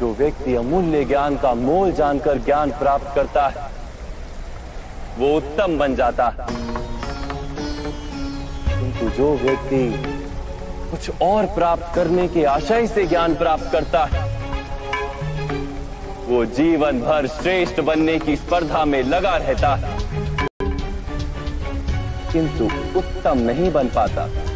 जो व्यक्ति अमूल्य ज्ञान का मोल जानकर ज्ञान प्राप्त करता है वो उत्तम बन जाता है, किंतु जो व्यक्ति कुछ और प्राप्त करने के आशय से ज्ञान प्राप्त करता है वो जीवन भर श्रेष्ठ बनने की स्पर्धा में लगा रहता है, किंतु उत्तम नहीं बन पाता।